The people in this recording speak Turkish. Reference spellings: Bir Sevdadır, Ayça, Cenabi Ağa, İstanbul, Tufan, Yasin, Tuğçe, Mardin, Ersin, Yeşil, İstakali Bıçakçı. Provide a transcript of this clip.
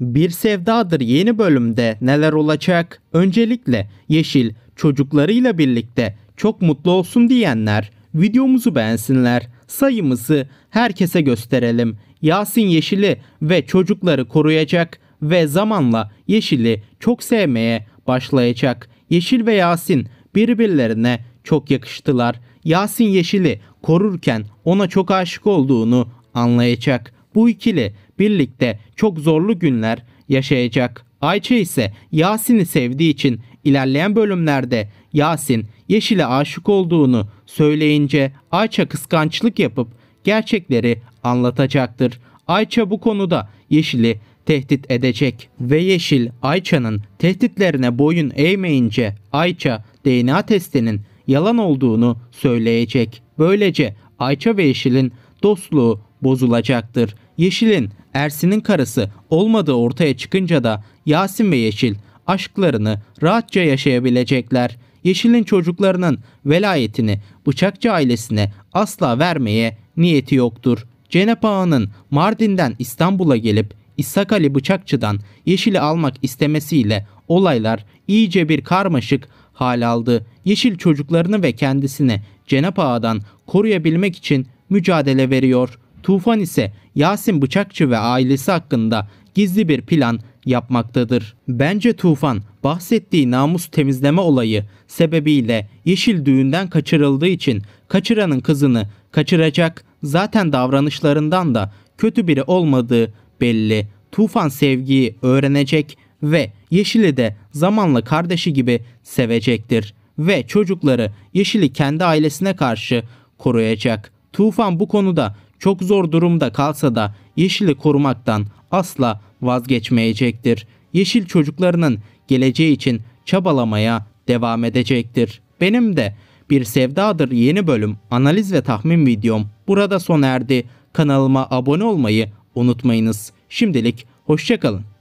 Bir Sevdadır yeni bölümde neler olacak? Öncelikle Yeşil çocuklarıyla birlikte çok mutlu olsun diyenler videomuzu beğensinler. Sayımızı herkese gösterelim. Yasin Yeşil'i ve çocukları koruyacak ve zamanla Yeşil'i çok sevmeye başlayacak. Yeşil ve Yasin birbirlerine çok yakıştılar. Yasin Yeşil'i korurken ona çok aşık olduğunu anlayacak. Bu ikili birlikte çok zorlu günler yaşayacak. Ayça ise Yasin'i sevdiği için ilerleyen bölümlerde Yasin Yeşil'e aşık olduğunu söyleyince Ayça kıskançlık yapıp gerçekleri anlatacaktır. Ayça bu konuda Yeşil'i tehdit edecek ve Yeşil Ayça'nın tehditlerine boyun eğmeyince Ayça DNA testinin yalan olduğunu söyleyecek. Böylece Ayça ve Yeşil'in dostluğu bozulacaktır. Yeşil'in Ersin'in karısı olmadığı ortaya çıkınca da Yasin ve Yeşil aşklarını rahatça yaşayabilecekler. Yeşil'in çocuklarının velayetini Bıçakçı ailesine asla vermeye niyeti yoktur. Cenabi Ağa'nın Mardin'den İstanbul'a gelip İstakali Bıçakçı'dan Yeşil'i almak istemesiyle olaylar iyice bir karmaşık hal aldı. Yeşil çocuklarını ve kendisini Cenabi Ağa'dan koruyabilmek için mücadele veriyor. Tufan ise Yasin Bıçakçı ve ailesi hakkında gizli bir plan yapmaktadır. Bence Tufan bahsettiği namus temizleme olayı sebebiyle Yeşil düğünden kaçırıldığı için kaçıranın kızını kaçıracak. Zaten davranışlarından da kötü biri olmadığı belli. Tufan sevgiyi öğrenecek ve Yeşil'i de zamanla kardeşi gibi sevecektir. Ve çocukları Yeşil'i kendi ailesine karşı koruyacak. Tufan bu konuda çok zor durumda kalsa da Yeşil'i korumaktan asla vazgeçmeyecektir. Yeşil çocuklarının geleceği için çabalamaya devam edecektir. Benim de Bir Sevdadır yeni bölüm analiz ve tahmin videom burada sona erdi. Kanalıma abone olmayı unutmayınız. Şimdilik hoşça kalın.